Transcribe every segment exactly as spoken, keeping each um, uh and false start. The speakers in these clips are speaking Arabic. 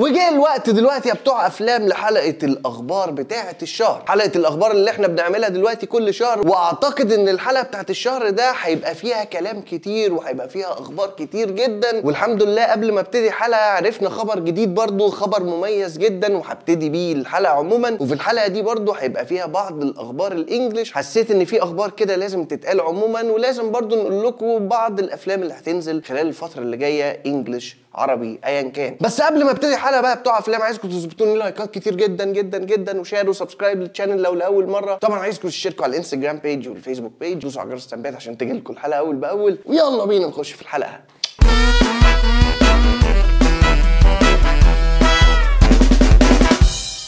وجه الوقت دلوقتي يا بتوع افلام لحلقه الاخبار بتاعه الشهر، حلقه الاخبار اللي احنا بنعملها دلوقتي كل شهر، واعتقد ان الحلقه بتاعه الشهر ده هيبقى فيها كلام كتير وهيبقى فيها اخبار كتير جدا، والحمد لله قبل ما ابتدي الحلقه عرفنا خبر جديد برضو، خبر مميز جدا وهبتدي بيه الحلقه عموما. وفي الحلقه دي برضو هيبقى فيها بعض الاخبار الانجليش، حسيت ان في اخبار كده لازم تتقال عموما، ولازم برضو نقول لكم بعض الافلام اللي هتنزل خلال الفتره اللي جايه انجليش عربي ايا كان. بس قبل ما ابتدي الحلقه بقى بتوع افلام عايزكم تظبطوا لي لايكات كتير جدا جدا جدا، وشير وسبسكرايب للشانل لو لاول مره، طبعا عايزكم تشتركوا على الانستجرام بيج والفيسبوك بيج، دوسوا على جرس التنبيهات عشان تجيلكم الحلقه اول باول. ويلا بينا نخش في الحلقه.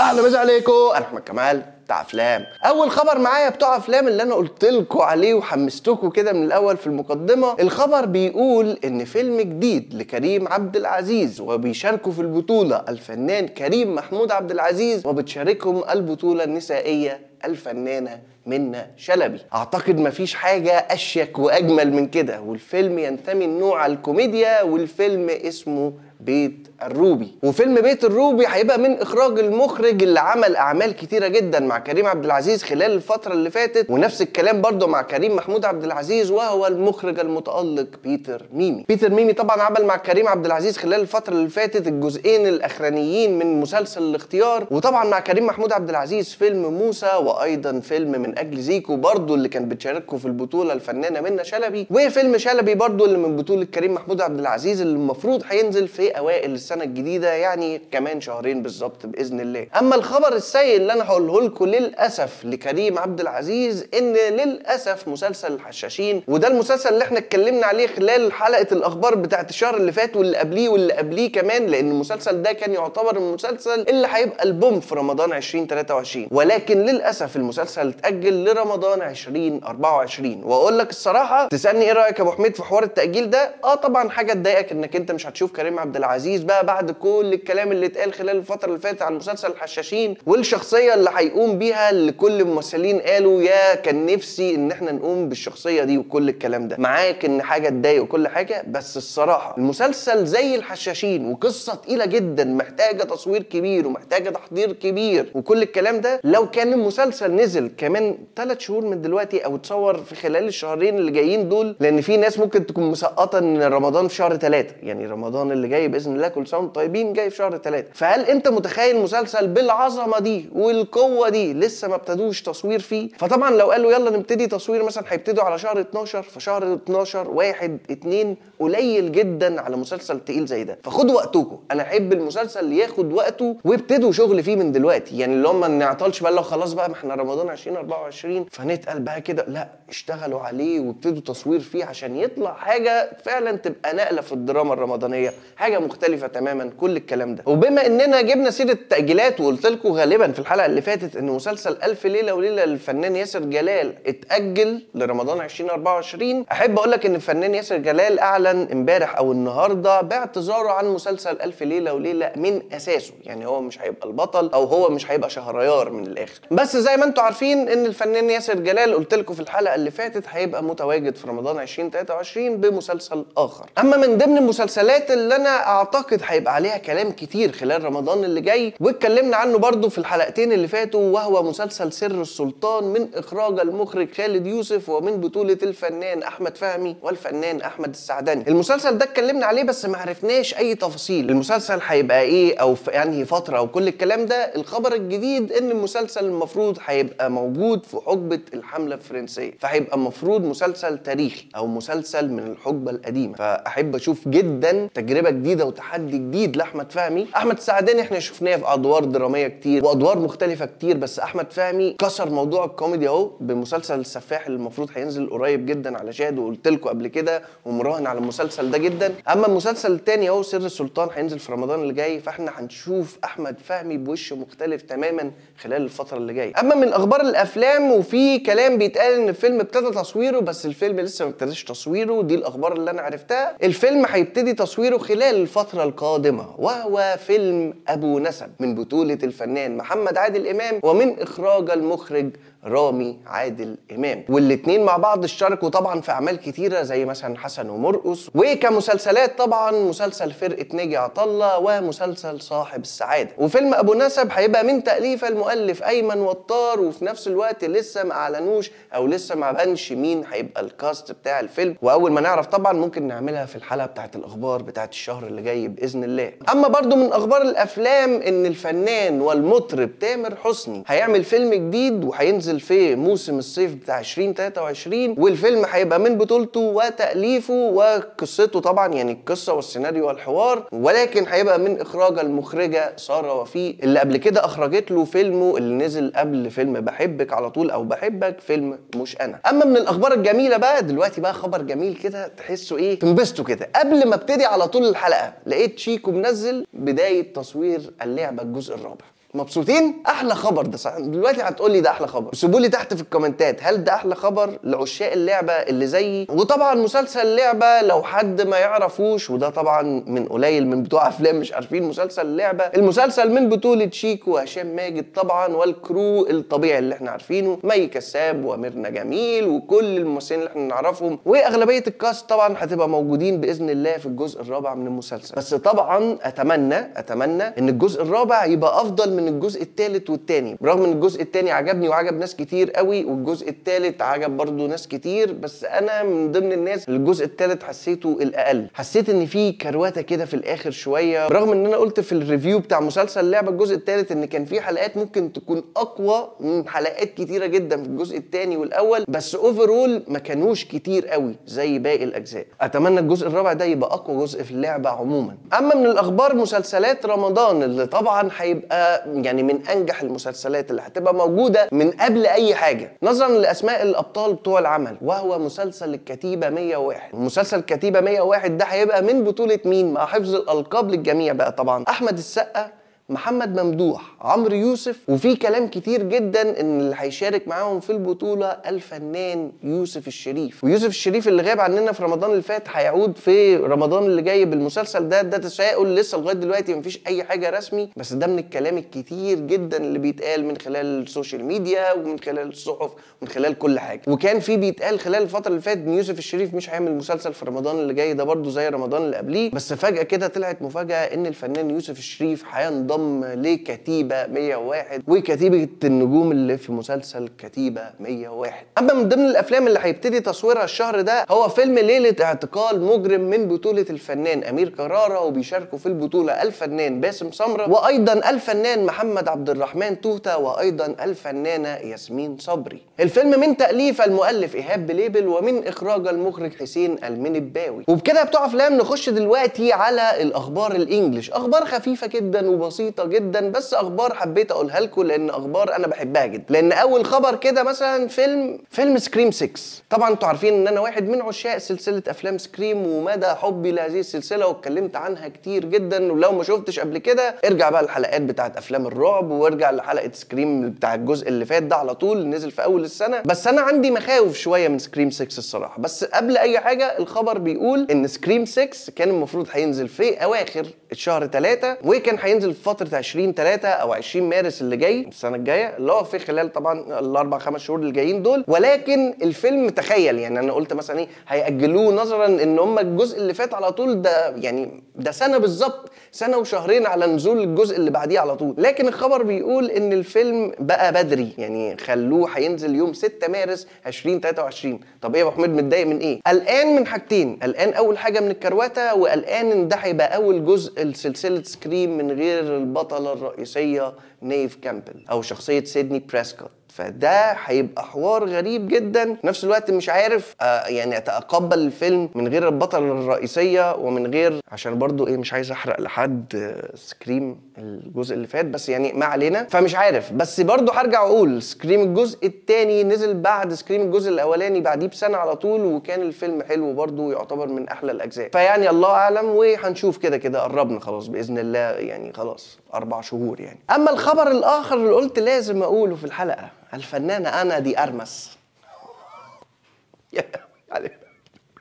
اهلا بيكم عليكم، انا احمد كمال بتاع افلام. اول خبر معايا بتوع افلام اللي انا قلت لكم عليه وحمستكم كده من الاول في المقدمه، الخبر بيقول ان فيلم جديد لكريم عبد العزيز وبيشاركوا في البطوله الفنان كريم محمود عبد العزيز، وبتشاركهم البطوله النسائيه الفنانه منه شلبي. اعتقد مفيش حاجه اشيك واجمل من كده، والفيلم ينتمي لنوع الكوميديا، والفيلم اسمه بيت الروبي. وفيلم بيت الروبي هيبقى من اخراج المخرج اللي عمل اعمال كتيره جدا مع كريم عبد العزيز خلال الفتره اللي فاتت، ونفس الكلام برضه مع كريم محمود عبد العزيز، وهو المخرج المتالق بيتر ميمي. بيتر ميمي طبعا عمل مع كريم عبد العزيز خلال الفتره اللي فاتت الجزئين الاخرانيين من مسلسل الاختيار، وطبعا مع كريم محمود عبد العزيز فيلم موسى، وايضا فيلم من اجل زيكو برضه اللي كان بتشاركه في البطوله الفنانه منه شلبي، وفيلم شلبي برضه اللي من بطوله كريم محمود عبد العزيز اللي المفروض هينزل في اوائل السنه الجديده، يعني كمان شهرين بالظبط باذن الله. اما الخبر السيء اللي انا هقوله لكم للاسف لكريم عبد العزيز، ان للاسف مسلسل الحشاشين، وده المسلسل اللي احنا اتكلمنا عليه خلال حلقه الاخبار بتاعت الشهر اللي فات واللي قبليه واللي قبليه كمان، لان المسلسل ده كان يعتبر المسلسل اللي هيبقى البوم في رمضان ألفين وثلاثة وعشرين، ولكن للاسف المسلسل اتاجل لرمضان ألفين وأربعة وعشرين. واقول لك الصراحه، تسالني ايه رايك يا ابو حميد في حوار التاجيل ده؟ اه طبعا حاجه تضايقك انك انت مش هتشوف كريم عبد العزيز بقى بعد كل الكلام اللي اتقال خلال الفتره اللي فاتت عن مسلسل الحشاشين، والشخصيه اللي هيقوم بيها، اللي كل الممثلين قالوا يا كان نفسي ان احنا نقوم بالشخصيه دي، وكل الكلام ده معاك ان حاجه تضايق وكل حاجه، بس الصراحه المسلسل زي الحشاشين وقصه تقيله جدا محتاجه تصوير كبير ومحتاجه تحضير كبير وكل الكلام ده، لو كان المسلسل نزل كمان ثلاث شهور من دلوقتي او اتصور في خلال الشهرين اللي جايين دول، لان في ناس ممكن تكون مسقطه ان رمضان في شهر ثلاثة، يعني رمضان اللي جاي باذن الله كل سنه وانتم طيبين جاي في شهر ثلاثة، فهل انت متخيل مسلسل بالعظمه دي والقوه دي لسه ما ابتدوش تصوير فيه؟ فطبعا لو قالوا يلا نبتدي تصوير مثلا هيبتدوا على شهر اتناشر، فشهر اتناشر واحد اتنين قليل جدا على مسلسل تقيل زي ده، فخدوا وقتكم. انا احب المسلسل ياخد وقته وابتدوا شغل فيه من دلوقتي، يعني اللي هم ما نعطلش بقى لو خلاص بقى ما احنا رمضان ألفين وأربعة وعشرين فنتقل بقى كده، لا اشتغلوا عليه وابتدوا تصوير فيه عشان يطلع حاجه فعلا تبقى نقله في الدراما الرمضانيه، حاجه مختلفه تماما كل الكلام ده. وبما اننا جبنا سيره التاجيلات، وقلت لكم غالبا في الحلقه اللي فاتت ان مسلسل الف ليله وليله للفنان ياسر جلال اتاجل لرمضان ألفين وأربعة وعشرين، احب اقول لك ان الفنان ياسر جلال اعلن امبارح او النهارده باعتذاره عن مسلسل الف ليله وليله من اساسه، يعني هو مش هيبقى البطل او هو مش هيبقى شهريار من الاخر. بس زي ما انتم عارفين ان الفنان ياسر جلال قلت لكم في الحلقه اللي فاتت هيبقى متواجد في رمضان ألفين وثلاثة وعشرين بمسلسل اخر. اما من ضمن المسلسلات اللي انا اعتقد هيبقى عليها كلام كتير خلال رمضان اللي جاي واتكلمنا عنه برضو في الحلقتين اللي فاتوا، وهو مسلسل سر السلطان من اخراج المخرج خالد يوسف، ومن بطوله الفنان احمد فهمي والفنان احمد السعداني. المسلسل ده اتكلمنا عليه بس ما عرفناش اي تفاصيل المسلسل هيبقى ايه او في انهي فتره او كل الكلام ده. الخبر الجديد ان المسلسل المفروض هيبقى موجود في حقبه الحمله الفرنسيه، فهيبقى المفروض مسلسل تاريخي او مسلسل من الحقبه القديمه، فاحب اشوف جدا تجربه جديده وتحدي جديد لاحمد فهمي. احمد السعداني احنا شفناه في ادوار دراميه كتير وادوار مختلفه كتير، بس احمد فهمي كسر موضوع الكوميدي اهو بمسلسل السفاح اللي المفروض هينزل قريب جدا على شاهد، وقلت لكم قبل كده ومراهن على المسلسل ده جدا. اما المسلسل الثاني اهو سر السلطان هينزل في رمضان اللي جاي، فاحنا هنشوف احمد فهمي بوش مختلف تماما خلال الفتره اللي جايه. اما من اخبار الافلام، وفي كلام بيتقال ان الفيلم ابتدى تصويره بس الفيلم لسه ما ابتداش تصويره، دي الاخبار اللي انا عرفتها. الفيلم هيبتدي تصويره خلال الفترة القادمة، وهو فيلم أبو نسب من بطولة الفنان محمد عادل إمام ومن إخراج المخرج رامي عادل إمام، والاتنين مع بعض اشتركوا طبعا في أعمال كتيرة زي مثلا حسن ومرقص، وكمسلسلات طبعا مسلسل فرقه نجع طلا ومسلسل صاحب السعاده. وفيلم أبو نسب هيبقى من تأليف المؤلف أيمن وطار، وفي نفس الوقت لسه ما أعلنوش أو لسه ما بانش مين هيبقى الكاست بتاع الفيلم، وأول ما نعرف طبعا ممكن نعملها في الحلقة بتاعت الأخبار بتاعت الشهر اللي جاي بإذن الله. أما برضو من أخبار الأفلام إن الفنان والمطرب تامر حسني هيعمل فيلم جديد وهينزل في موسم الصيف بتاع ألفين وثلاثة وعشرين، والفيلم هيبقى من بطولته وتأليفه وقصته طبعا، يعني القصه والسيناريو والحوار، ولكن هيبقى من اخراج المخرجه ساره وفيق اللي قبل كده اخرجت له فيلمه اللي نزل قبل فيلم بحبك على طول او بحبك، فيلم مش انا. اما من الاخبار الجميله بقى دلوقتي بقى خبر جميل كده تحسوا ايه، تنبسطوا كده. قبل ما ابتدي على طول الحلقه لقيت شيكو منزل بدايه تصوير اللعبه الجزء الرابع. مبسوطين؟ احلى خبر ده صح. دلوقتي هتقولي ده احلى خبر، سيبوا لي تحت في الكومنتات هل ده احلى خبر لعشاق اللعبه اللي زيي. وطبعا مسلسل لعبه لو حد ما يعرفوش، وده طبعا من قليل من بتوع افلام مش عارفين مسلسل لعبه، المسلسل من بطوله شيكو وهشام ماجد طبعا والكرو الطبيعي اللي احنا عارفينه، مي كساب وميرنا جميل وكل الممثلين اللي احنا نعرفهم، واغلبيه الكاست طبعا هتبقى موجودين باذن الله في الجزء الرابع من المسلسل. بس طبعا اتمنى اتمنى ان الجزء الرابع يبقى افضل من الجزء الثالث والثاني، برغم ان الجزء الثاني عجبني وعجب ناس كتير قوي، والجزء الثالث عجب برضو ناس كتير، بس انا من ضمن الناس الجزء الثالث حسيته الاقل، حسيت ان في كروته كده في الاخر شويه، برغم ان انا قلت في الريفيو بتاع مسلسل لعبه الجزء الثالث ان كان في حلقات ممكن تكون اقوى من حلقات كتيره جدا في الجزء الثاني والاول، بس اوفرول ما كانوش كتير قوي زي باقي الاجزاء. اتمنى الجزء الرابع ده يبقى اقوى جزء في اللعبه عموما. اما من الاخبار مسلسلات رمضان اللي طبعا هيبقى يعني من انجح المسلسلات اللي هتبقى موجوده من قبل اي حاجه نظرا لاسماء الابطال بتوع العمل، وهو مسلسل الكتيبه مية وواحد. مسلسل الكتيبه مية وواحد ده هيبقى من بطوله مين؟ مع حفظ الالقاب للجميع بقى طبعا، احمد السقا، محمد ممدوح، عمرو يوسف، وفي كلام كتير جدا ان اللي هيشارك معاهم في البطوله الفنان يوسف الشريف. ويوسف الشريف اللي غاب عننا في رمضان اللي فات هيعود في رمضان اللي جاي بالمسلسل ده، ده تساؤل لسه لغايه دلوقتي مفيش اي حاجه رسمي، بس ده من الكلام الكتير جدا اللي بيتقال من خلال السوشيال ميديا ومن خلال الصحف ومن خلال كل حاجه. وكان في بيتقال خلال الفتره اللي فاتت ان يوسف الشريف مش هيعمل مسلسل في رمضان اللي جاي ده برضه زي رمضان اللي قبليه، بس فجاه كده طلعت مفاجاه ان الفنان يوسف الشريف هينضم لكتيبه مية وواحد وكتيبه النجوم اللي في مسلسل كتيبه مية وواحد. اما من ضمن الافلام اللي هيبتدي تصويرها الشهر ده هو فيلم ليله اعتقال مجرم من بطوله الفنان امير كرارة، وبيشاركوا في البطوله الفنان باسم سمره وايضا الفنان محمد عبد الرحمن توته وايضا الفنانه ياسمين صبري. الفيلم من تاليف المؤلف ايهاب بليبل ومن اخراج المخرج حسين المنباوي. وبكده بتوع افلام نخش دلوقتي على الاخبار الانجليش، اخبار خفيفه جدا وبسيطه جدا، بس اخبار حبيت اقولها لكم لان اخبار انا بحبها جدا. لان اول خبر كده مثلا فيلم فيلم سكريم ستة. طبعا انتوا عارفين ان انا واحد من عشاق سلسله افلام سكريم ومدى حبي لهذه السلسله، واتكلمت عنها كتير جدا، ولو ما شفتش قبل كده ارجع بقى الحلقات بتاعت افلام الرعب وارجع لحلقه سكريم بتاع الجزء اللي فات ده على طول، نزل في اول السنه. بس انا عندي مخاوف شويه من سكريم ستة الصراحه. بس قبل اي حاجه الخبر بيقول ان سكريم ستة كان المفروض هينزل في اواخر الشهر ثلاثة، وكان هينزل في فترة عشرين تلاتة او عشرين مارس اللي جاي السنة الجاية، اللي هو في خلال طبعا الاربع خمس شهور اللي جايين دول. ولكن الفيلم تخيل يعني انا قلت مثلا ايه هيأجلوه نظرا ان هم الجزء اللي فات على طول ده يعني ده سنة بالظبط، سنة وشهرين على نزول الجزء اللي بعديه على طول. لكن الخبر بيقول ان الفيلم بقى بدري، يعني خلوه هينزل يوم ستة مارس ألفين وثلاثة وعشرين. طب ايه يا ابو حميد متضايق من ايه؟ قلقان من حاجتين، قلقان اول حاجة من الكرواتة، وقلقان ان ده هيبقى اول جزء لسلسلة سكريم من غير البطلة الرئيسية نيف كامبل أو شخصية سيدني بريسكوت، فده هيبقى حوار غريب جدا. في نفس الوقت مش عارف آه يعني اتقبل الفيلم من غير البطله الرئيسيه ومن غير، عشان برضو ايه مش عايز احرق لحد آه سكريم الجزء اللي فات، بس يعني ما علينا. فمش عارف، بس برضو هرجع اقول سكريم الجزء الثاني نزل بعد سكريم الجزء الاولاني بعديه بسنه على طول، وكان الفيلم حلو برضو، يعتبر من احلى الاجزاء. فيعني الله اعلم وهنشوف، كده كده قربنا خلاص باذن الله، يعني خلاص اربع شهور يعني. اما الخبر الاخر اللي قلت لازم اقوله في الحلقه، الفنانة آنا دي آرماس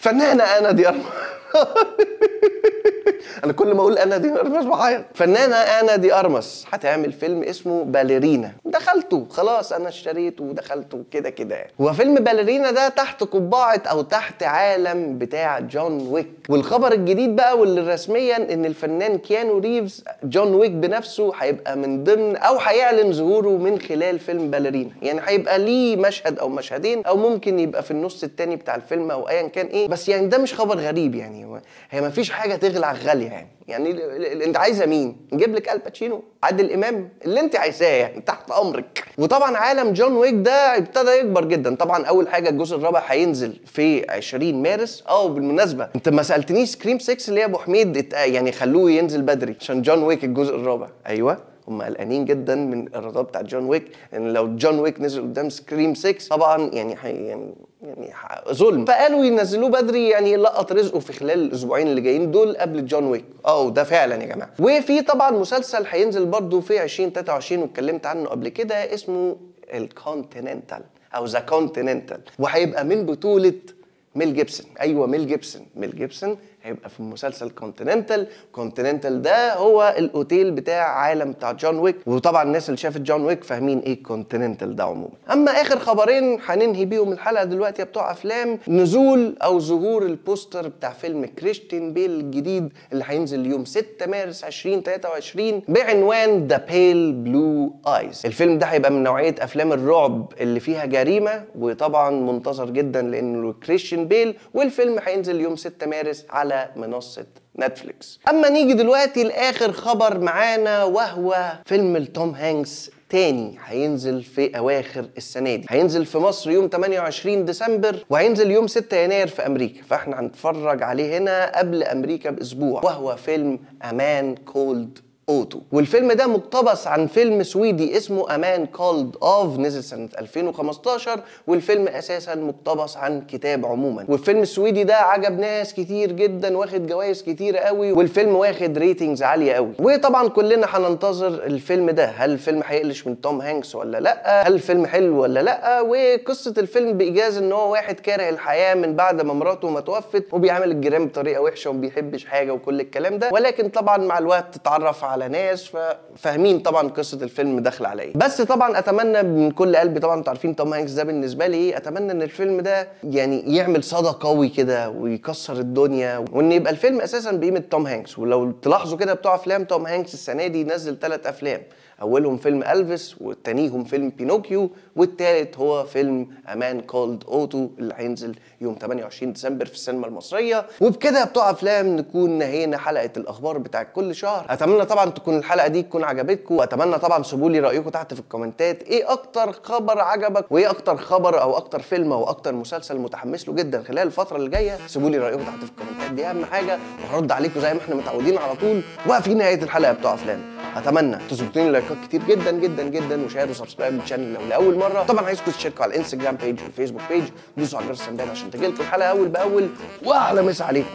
فنانة آنا دي آرماس انا كل ما اقول انا دي ارماس بعيط. فنانه انا دي ارماس هتعمل فيلم اسمه باليرينا، دخلته خلاص انا اشتريته ودخلته كده كده يعني. وفيلم باليرينا ده تحت قبعه او تحت عالم بتاع جون ويك. والخبر الجديد بقى واللي رسميا ان الفنان كيانو ريفز جون ويك بنفسه هيبقى من ضمن او هيعلن ظهوره من خلال فيلم باليرينا، يعني هيبقى ليه مشهد او مشهدين او ممكن يبقى في النص الثاني بتاع الفيلم او ايا كان ايه، بس يعني ده مش خبر غريب يعني. هي مفيش حاجه تغلى على الغاليه يعني. يعني انت عايزه مين؟ نجيب لك الباتشينو، عادل امام، اللي انت عايزاه يعني تحت امرك. وطبعا عالم جون ويك ده ابتدى يكبر جدا. طبعا اول حاجه الجزء الرابع هينزل في عشرين مارس. اه بالمناسبه انت ما سالتنيش سكريم ستة اللي هي ابو حميد يعني خلوه ينزل بدري عشان جون ويك الجزء الرابع. ايوه هم قلقانين جدا من الرضا بتاع جون ويك، لان يعني لو جون ويك نزل قدام سكريم ستة طبعا يعني يعني يعني ظلم، فقالوا ينزلوه بدري يعني يلقط رزقه في خلال الاسبوعين اللي جايين دول قبل جون ويك. اه وده فعلا يا جماعه. وفي طبعا مسلسل هينزل برضه في عشرين تلاتة وعشرين واتكلمت عنه قبل كده اسمه الكونتيننتال او ذا كونتيننتال، وهيبقى من بطوله ميل جيبسون. ايوه ميل جيبسون، ميل جيبسون هيبقى في مسلسل كونتيننتال. كونتيننتال ده هو الاوتيل بتاع عالم بتاع جون ويك، وطبعا الناس اللي شافت جون ويك فاهمين ايه كونتيننتال ده عموما. اما اخر خبرين هننهي بيهم الحلقه دلوقتي يا بتوع افلام، نزول او ظهور البوستر بتاع فيلم كريشتين بيل الجديد اللي هينزل يوم ستة مارس ألفين وتلاتة وعشرين بعنوان ذا بيل بلو ايز. الفيلم ده هيبقى من نوعيه افلام الرعب اللي فيها جريمه، وطبعا منتظر جدا لانه كريشتين بيل، والفيلم هينزل يوم ستة مارس على منصة نتفليكس. اما نيجي دلوقتي لاخر خبر معانا، وهو فيلم لتوم هانكس تاني هينزل في اواخر السنه دي. هينزل في مصر يوم تمنية وعشرين ديسمبر وهينزل يوم ستة يناير في امريكا، فاحنا هنتفرج عليه هنا قبل امريكا باسبوع، وهو فيلم A Man Called أوتو. والفيلم ده مقتبس عن فيلم سويدي اسمه أمان كولد أوف، نزل سنة ألفين وخمستاشر، والفيلم أساسا مقتبس عن كتاب عموما. والفيلم السويدي ده عجب ناس كتير جدا، واخد جوائز كتير قوي، والفيلم واخد ريتنجز عالية قوي. وطبعا كلنا هننتظر الفيلم ده، هل الفيلم هيقلش من توم هانكس ولا لأ؟ هل الفيلم حلو ولا لأ؟ وقصة الفيلم بإيجاز إن هو واحد كاره الحياة من بعد ما مراته ما توفت، وبيعمل الجيران بطريقة وحشة وما بيحبش حاجة وكل الكلام ده، ولكن طبعا مع الوقت تتعرف على على ناس فاهمين طبعا قصه الفيلم داخله على ايه. بس طبعا اتمنى من كل قلبي، طبعا انتوا عارفين توم هانكس ده بالنسبه لي ايه، اتمنى ان الفيلم ده يعني يعمل صدى قوي كده ويكسر الدنيا، وان يبقى الفيلم اساسا بقيمه توم هانكس. ولو تلاحظوا كده بتوع افلام توم هانكس السنه دي نزل ثلاث افلام، اولهم فيلم الفيس، والتانيهم فيلم بينوكيو، والتالت هو فيلم امان كولد اوتو اللي هينزل يوم تمنية وعشرين ديسمبر في السينما المصريه. وبكده بتوع افلام نكون نهينا حلقه الاخبار بتاع كل شهر. اتمنى طبعا تكون الحلقه دي تكون عجبتكم، واتمنى طبعا سيبوا لي رايكم تحت في الكومنتات، ايه اكتر خبر عجبك، وايه اكتر خبر او اكتر فيلم او اكتر مسلسل متحمس له جدا خلال الفتره اللي جايه. سيبوا لي رايكم تحت في الكومنتات، دي اهم حاجه، وهرد عليكم زي ما احنا متعودين على طول. وفي نهايه الحلقه بتوع افلام اتمنى تظبطوا لي لايكات كتير جدا جدا جدا، وشير وسبسكرايب للشانل لو لاول مره. طبعا عايزكم تشتركوا على الانستجرام بيج والفيسبوك بيج، دوسوا على جرس السنبال عشان تجيلكم الحلقه اول باول. واحلى مسا عليكم.